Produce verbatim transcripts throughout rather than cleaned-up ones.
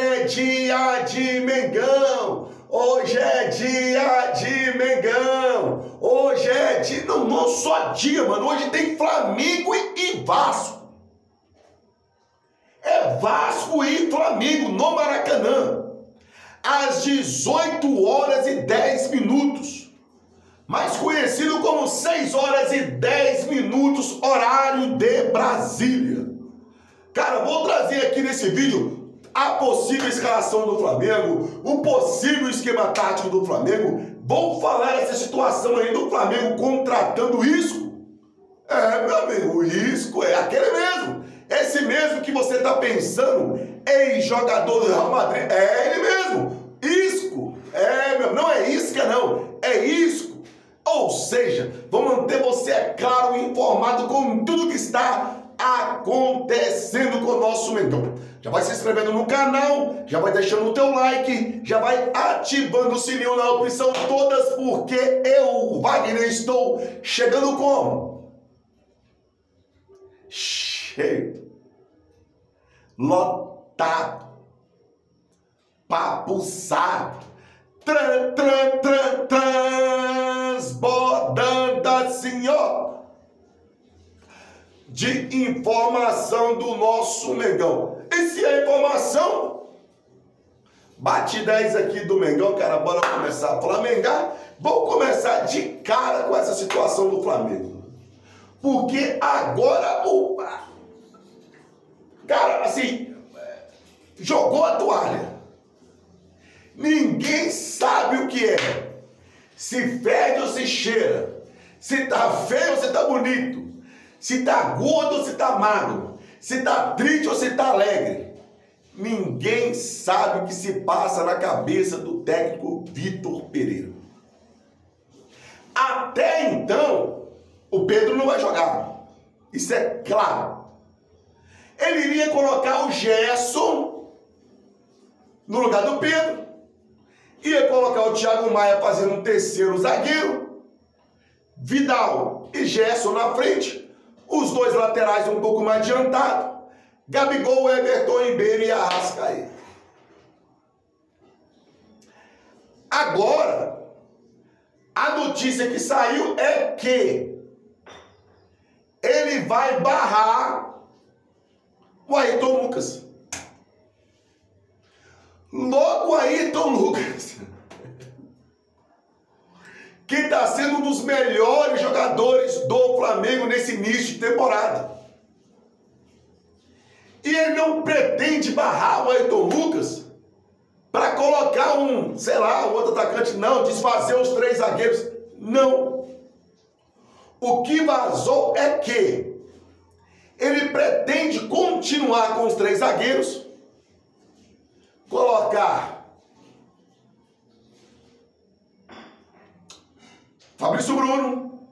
é dia de Mengão, hoje é dia de Mengão, hoje é dia, não, não só dia, mano, hoje tem Flamengo e, e Vasco, é Vasco e Flamengo no Maracanã, às dezoito horas e dez minutos, mais conhecido como seis horas e dez minutos, horário de Brasília. Cara, vou trazer aqui nesse vídeo a possível escalação do Flamengo, o possível esquema tático do Flamengo. Vou falar essa situação aí do Flamengo contratando o Isco. É, meu amigo, o Isco é aquele mesmo. Esse mesmo que você tá pensando em jogador do Real Madrid. É ele mesmo. Isco. É, meu, não é isca, não. É Isco. Ou seja, vou manter você, é claro, informado com tudo que está acontecendo com o nosso Mengão. Já vai se inscrevendo no canal, já vai deixando o teu like, já vai ativando o sininho na opção todas, porque eu, Wagner, estou chegando como? Cheio. Lotado. Papuçado. Tran, tran, tran, transbordando assim, ó, de informação do nosso Mengão. E se é informação, bate dez aqui do Mengão, cara, bora começar a flamengar. Vou começar de cara com essa situação do Flamengo, porque agora o cara, assim, jogou a toalha. Ninguém sabe o que é, se fede ou se cheira, se tá feio ou se tá bonito, se tá gordo ou se tá magro, se tá triste ou se tá alegre. Ninguém sabe o que se passa na cabeça do técnico Vitor Pereira. Até então, o Pedro não vai jogar. Isso é claro. Ele iria colocar o Gerson no lugar do Pedro. Ia colocar o Thiago Maia fazendo um terceiro zagueiro. Vidal e Gerson na frente. Os dois laterais um pouco mais adiantado. Gabigol, Everton, Ribeiro e Arrascaeta. Agora, a notícia que saiu é que ele vai barrar o Ayrton Lucas. Logo, Ayrton Lucas, que está sendo um dos melhores jogadores do Flamengo nesse início de temporada. E ele não pretende barrar o Ayrton Lucas para colocar um, sei lá, um outro atacante, não, desfazer os três zagueiros, não. O que vazou é que ele pretende continuar com os três zagueiros, colocar Fabrício Bruno,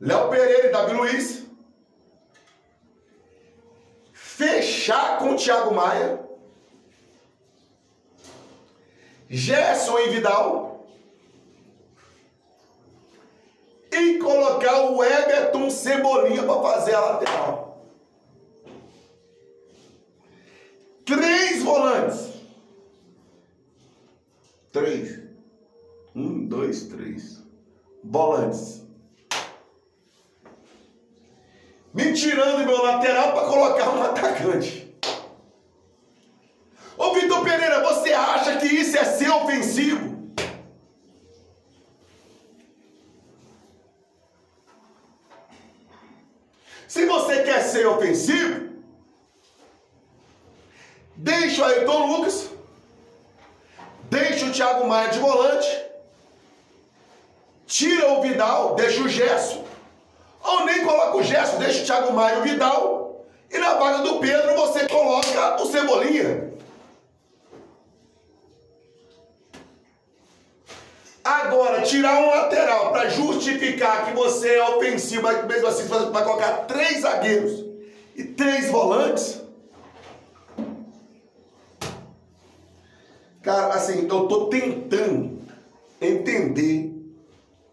Léo Pereira e Davi Luiz, fechar com o Thiago Maia, Gerson e Vidal, e colocar o Everton Cebolinha para fazer a lateral. Três volantes. Três. Um, dois, três. Volantes. Me tirando meu lateral para colocar um atacante. Ô Vitor Pereira, você acha que isso é ser ofensivo? Se você quer ser ofensivo, deixa o Ayrton Lucas, deixa o Thiago Maia de volante, tira o Vidal, deixa o Gerson, ou nem coloca o Gerson, deixa o Thiago Maia e o Vidal, e na vaga do Pedro você coloca o Cebolinha. Agora, tirar um lateral para justificar que você é ofensivo, mas mesmo assim você vai colocar três zagueiros e três volantes. Cara, assim, eu tô tentando entender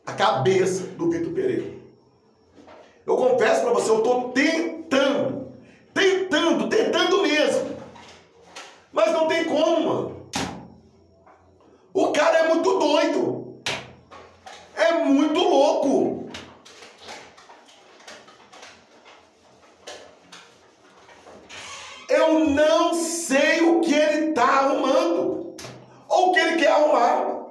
a cabeça do Vitor Pereira. Eu confesso pra você, eu tô tentando, tentando, tentando mesmo Eu não sei o que ele está arrumando. Ou o que ele quer arrumar.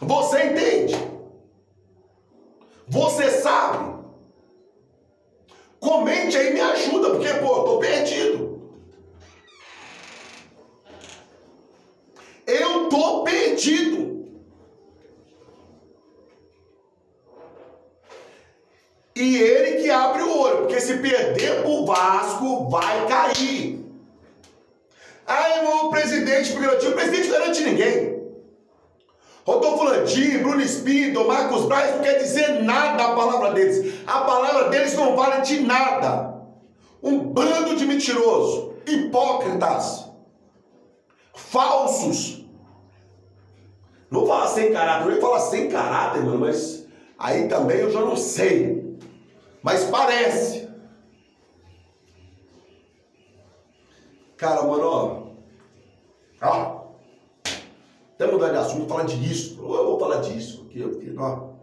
Você entende? Você sabe? Comente aí, me ajuda, porque, pô, eu tô perdido. Eu tô perdido. E ele que abre o olho, porque se perder pro Vasco, vai cair. Aí o presidente garantiu. O presidente não garante ninguém. Rodolfo Landim, Bruno Espinto, Marcos Braz, não quer dizer nada a palavra deles. A palavra deles não vale de nada. Um bando de mentirosos, hipócritas, falsos. Não fala sem caráter, eu ia falar sem caráter, mano, mas aí também eu já não sei. Mas parece. Cara, mano, ó. Ó. Até mudar de assunto, falar de Isco. Eu vou falar de Isco aqui, porque não.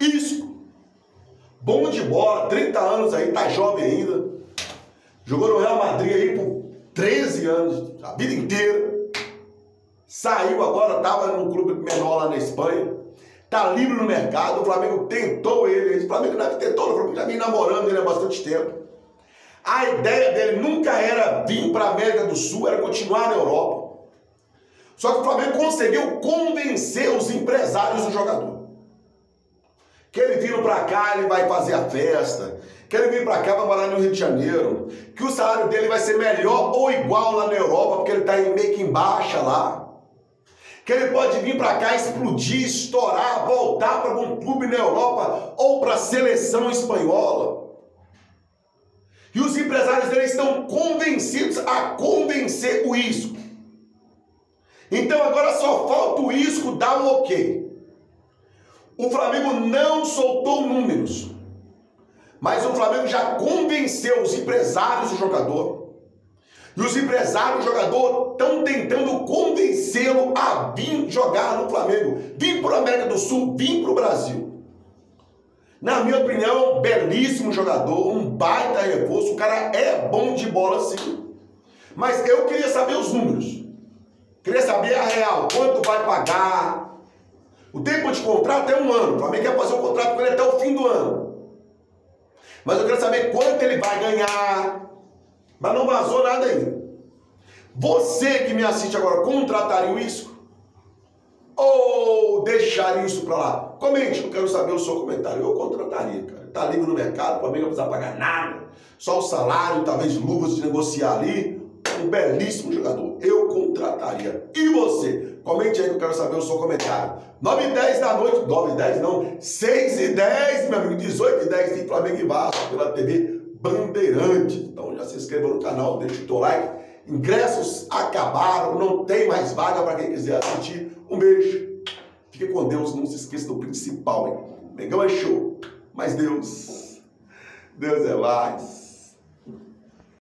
Isco. Bom de bola, trinta anos aí, tá jovem ainda. Jogou no Real Madrid aí por treze anos, a vida inteira. Saiu agora, tava num clube menor lá na Espanha. Tá livre no mercado, o Flamengo tentou ele. O Flamengo não tentou, o Flamengo já vem namorando ele há bastante tempo. A ideia dele nunca era vir para a América do Sul, era continuar na Europa. Só que o Flamengo conseguiu convencer os empresários do jogador. Que ele vindo para cá, ele vai fazer a festa. Que ele vir para cá, vai morar no Rio de Janeiro. Que o salário dele vai ser melhor ou igual lá na Europa, porque ele está meio que em baixa lá. Que ele pode vir para cá, explodir, estourar, voltar para algum clube na Europa ou para a seleção espanhola. E os empresários dele estão convencidos a convencer o Isco. Então agora só falta o Isco dar um ok. O Flamengo não soltou números. Mas o Flamengo já convenceu os empresários do jogador. E os empresários do jogador estão tentando convencê-lo a vir jogar no Flamengo. Vim para a América do Sul, vim para o Brasil. Na minha opinião, um belíssimo jogador, um baita reforço, o cara é bom de bola sim. Mas eu queria saber os números. Queria saber a real, quanto vai pagar. O tempo de contrato é um ano, o Flamengo quer fazer um contrato com ele até o fim do ano. Mas eu quero saber quanto ele vai ganhar. Mas não vazou nada ainda. Você que me assiste agora, contrataria o Isco? Ou deixaria isso pra lá? Comente, eu quero saber o seu comentário. Eu contrataria, cara. Tá livre no mercado, o Flamengo não precisa pagar nada. Só o salário, talvez luvas de negociar ali. Um belíssimo jogador. Eu contrataria. E você? Comente aí que eu quero saber o seu comentário. nove e dez da noite. nove e dez não. seis e dez, meu amigo. dezoito e dez tem Flamengo e Vasco pela T V Bandeirantes. Então já se inscreva no canal, deixa o teu like. Ingressos acabaram, não tem mais vaga para quem quiser assistir. Um beijo, fique com Deus, não se esqueça do principal, hein? Mengão é show, mas Deus, Deus é mais.